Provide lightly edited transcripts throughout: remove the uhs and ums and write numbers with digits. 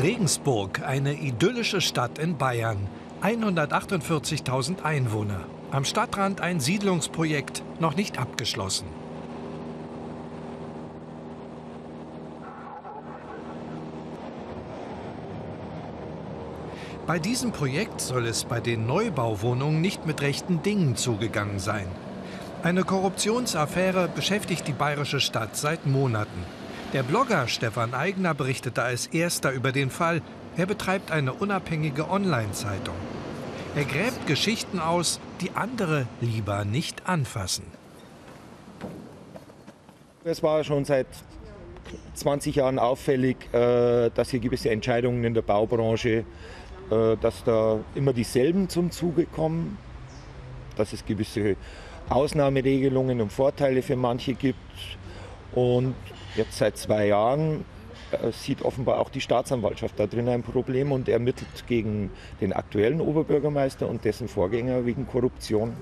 Regensburg, eine idyllische Stadt in Bayern. 148.000 Einwohner. Am Stadtrand ein Siedlungsprojekt, noch nicht abgeschlossen. Bei diesem Projekt soll es bei den Neubauwohnungen nicht mit rechten Dingen zugegangen sein. Eine Korruptionsaffäre beschäftigt die bayerische Stadt seit Monaten. Der Blogger Stefan Aigner berichtete als erster über den Fall. Er betreibt eine unabhängige Online-Zeitung. Er gräbt Geschichten aus, die andere lieber nicht anfassen. Es war schon seit 20 Jahren auffällig, dass hier gewisse Entscheidungen in der Baubranche, dass da immer dieselben zum Zuge kommen, dass es gewisse Ausnahmeregelungen und Vorteile für manche gibt. Und jetzt seit 2 Jahren sieht offenbar auch die Staatsanwaltschaft da drin ein Problem und ermittelt gegen den aktuellen Oberbürgermeister und dessen Vorgänger wegen Korruption.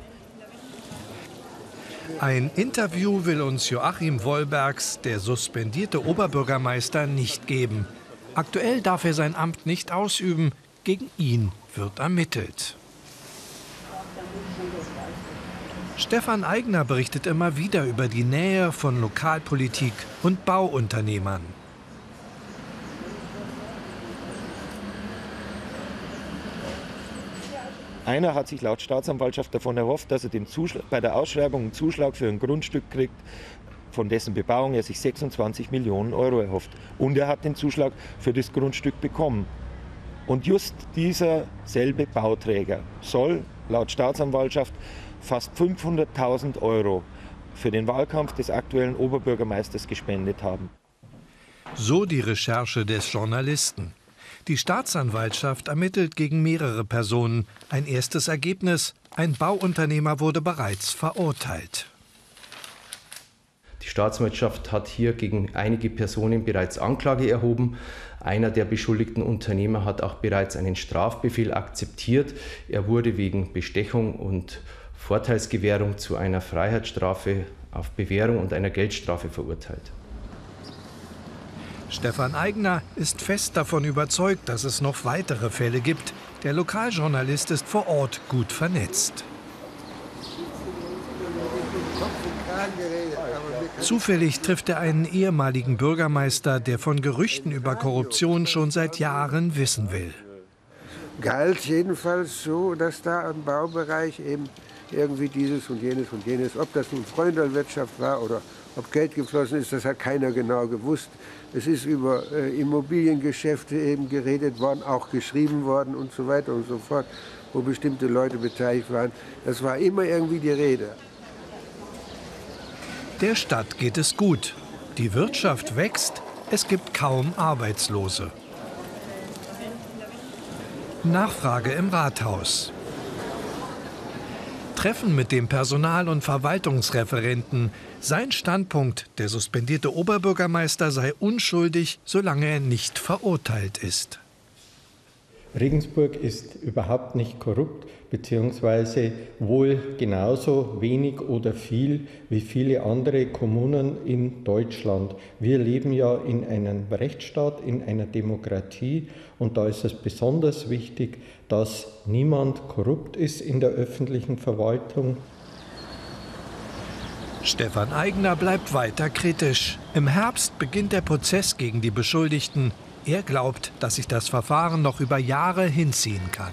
Ein Interview will uns Joachim Wolbergs, der suspendierte Oberbürgermeister, nicht geben. Aktuell darf er sein Amt nicht ausüben. Gegen ihn wird ermittelt. Stefan Aigner berichtet immer wieder über die Nähe von Lokalpolitik und Bauunternehmern. Einer hat sich laut Staatsanwaltschaft davon erhofft, dass er bei der Ausschreibung einen Zuschlag für ein Grundstück kriegt, von dessen Bebauung er sich 26 Millionen Euro erhofft. Und er hat den Zuschlag für das Grundstück bekommen. Und just dieser selbe Bauträger soll laut Staatsanwaltschaft fast 500.000 Euro für den Wahlkampf des aktuellen Oberbürgermeisters gespendet haben. So die Recherche des Journalisten. Die Staatsanwaltschaft ermittelt gegen mehrere Personen. Ein erstes Ergebnis: Ein Bauunternehmer wurde bereits verurteilt. Die Staatsanwaltschaft hat hier gegen einige Personen bereits Anklage erhoben. Einer der beschuldigten Unternehmer hat auch bereits einen Strafbefehl akzeptiert. Er wurde wegen Bestechung und Vorteilsgewährung zu einer Freiheitsstrafe auf Bewährung und einer Geldstrafe verurteilt. Stefan Aigner ist fest davon überzeugt, dass es noch weitere Fälle gibt. Der Lokaljournalist ist vor Ort gut vernetzt. Zufällig trifft er einen ehemaligen Bürgermeister, der von Gerüchten über Korruption schon seit Jahren wissen will. Galt jedenfalls so, dass da im Baubereich eben irgendwie dieses und jenes und jenes, ob das nun Freundelwirtschaft war oder ob Geld geflossen ist, das hat keiner genau gewusst. Es ist über Immobiliengeschäfte eben geredet worden, auch geschrieben worden und so weiter und so fort, wo bestimmte Leute beteiligt waren. Das war immer irgendwie die Rede. Der Stadt geht es gut. Die Wirtschaft wächst, es gibt kaum Arbeitslose. Nachfrage im Rathaus. Treffen mit dem Personal- und Verwaltungsreferenten. Sein Standpunkt: Der suspendierte Oberbürgermeister sei unschuldig, solange er nicht verurteilt ist. Regensburg ist überhaupt nicht korrupt, beziehungsweise wohl genauso wenig oder viel wie viele andere Kommunen in Deutschland. Wir leben ja in einem Rechtsstaat, in einer Demokratie, und da ist es besonders wichtig, dass niemand korrupt ist in der öffentlichen Verwaltung. Stefan Aigner bleibt weiter kritisch. Im Herbst beginnt der Prozess gegen die Beschuldigten. Er glaubt, dass sich das Verfahren noch über Jahre hinziehen kann.